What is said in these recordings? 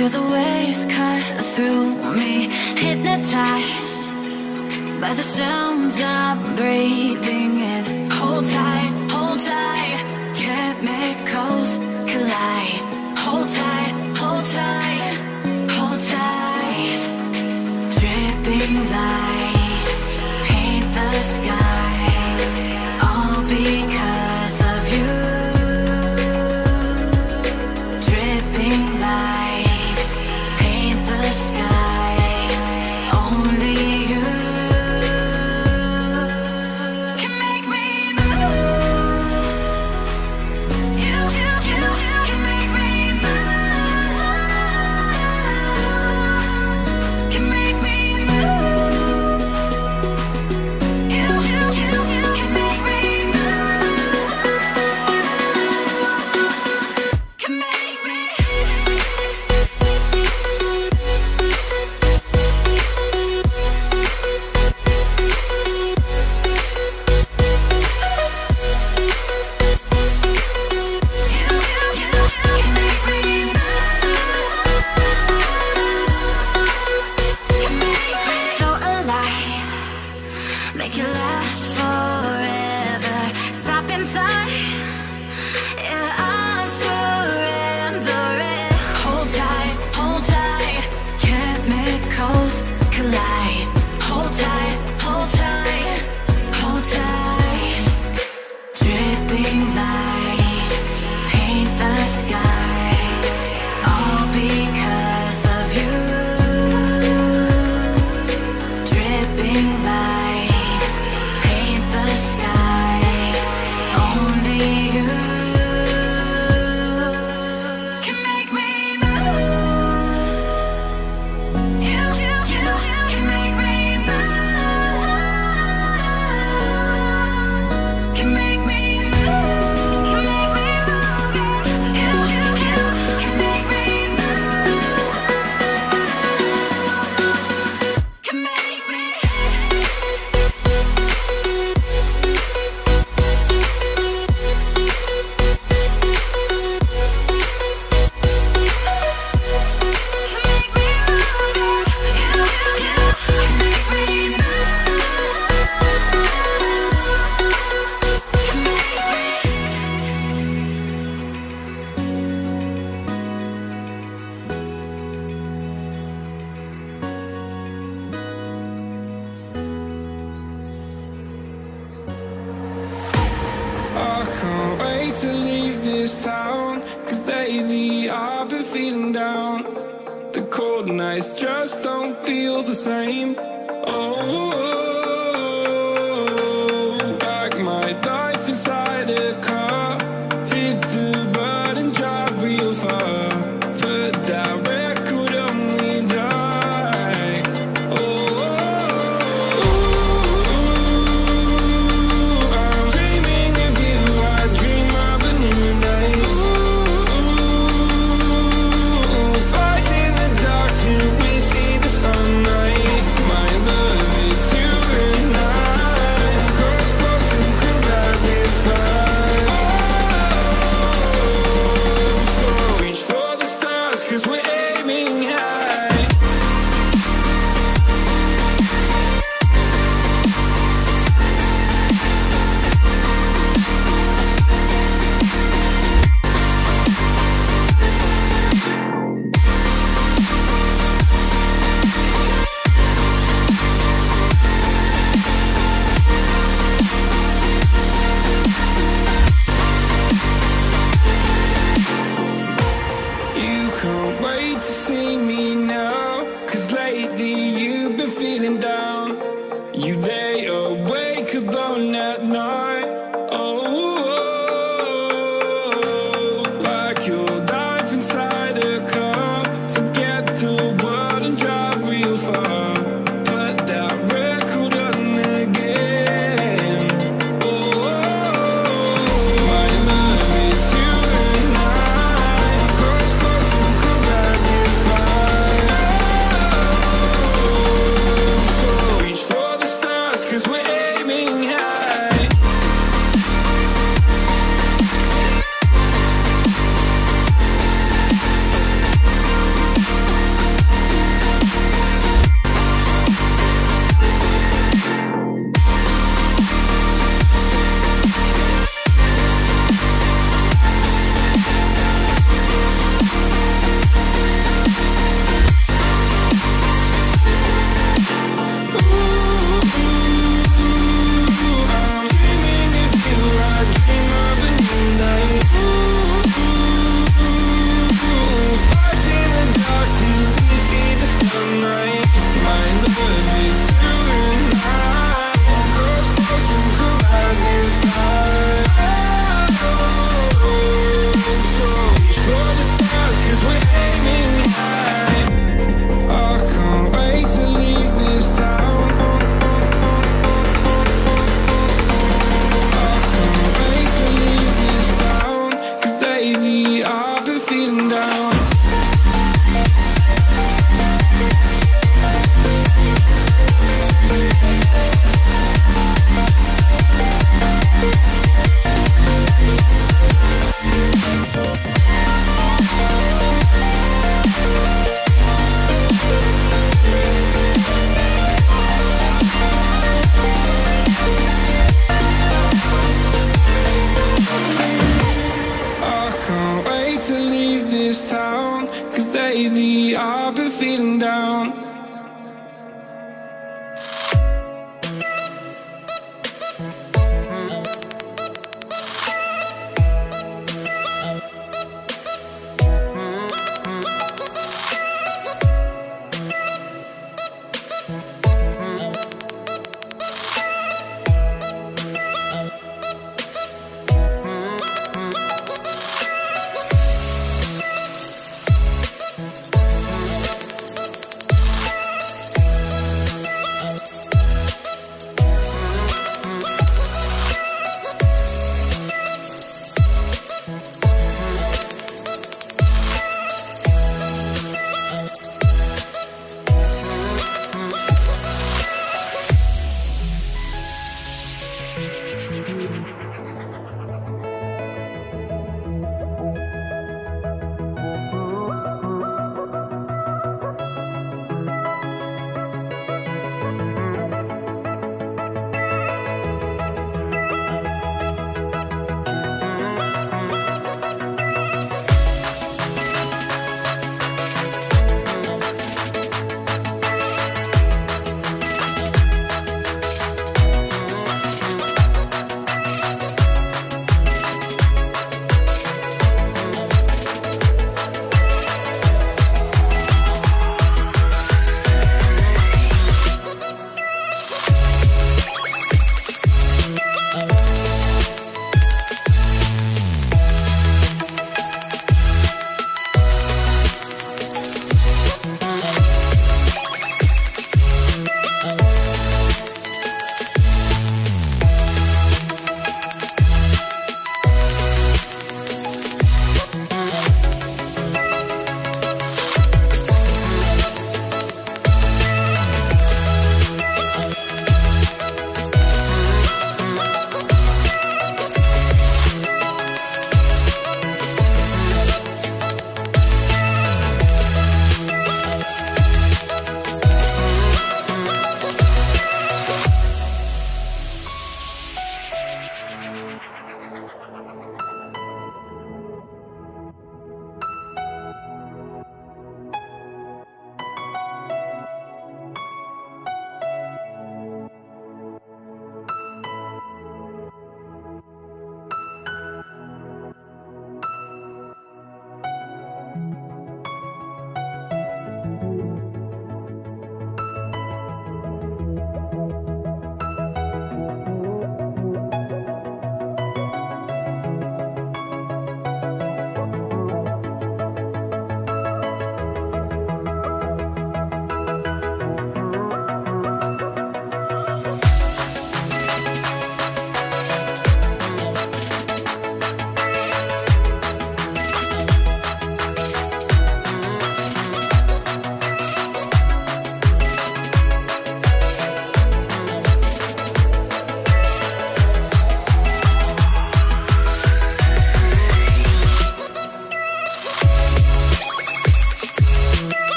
Feel the waves cut through me, hypnotized by the sounds I'm breathing in. Hold tight, chemicals collide. Hold tight, hold tight. Dripping lights paint the skies, all because of you. Dripping lights paint the skies, only you can make me move. You can make me move. Can make me move. You can make me move. Can make me. Make it last forever. Stop in time. Yeah, I'll surrender it. Hold tight, chemicals collide. Hold tight, hold tight. Dripping lights paint the skies, all because of you. Dripping lights. To leave this town, cause lately I've been feeling down. The cold nights just don't feel the same. Oh, pack my life inside a car, hit the bud and drive real far. Put that record on me, die. Oh, I'm dreaming of you, I dream.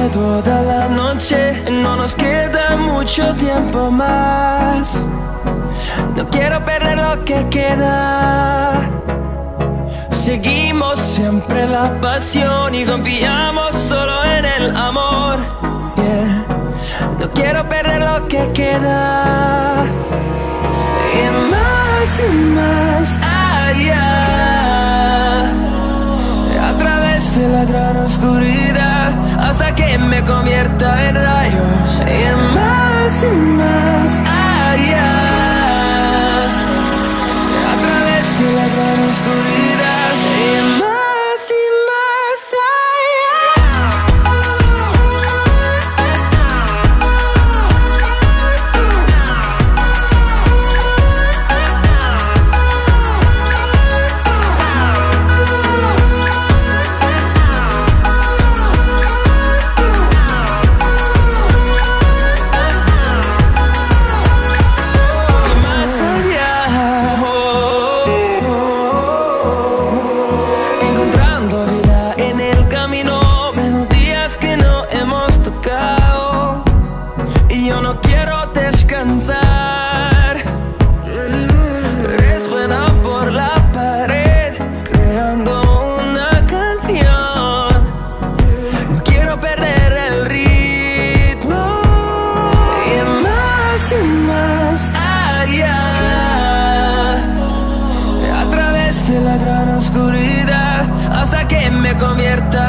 duerme toda la noche, no nos queda mucho tiempo más. No quiero perder lo que queda. Seguimos siempre la pasión y confiamos solo en el amor. Yeah. No quiero perder lo que queda. Y más allá, a través de la gran oscuridad, hasta que me convierta en rayos. Y más allá, a través de la gran oscuridad. Y más allá. Hasta que me convierta